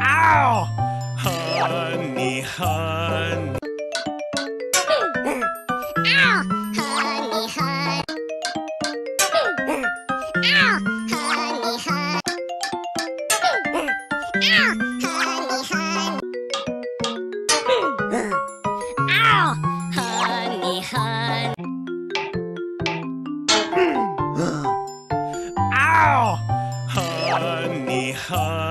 Ow! Honey, honey. Ow! Honey, honey.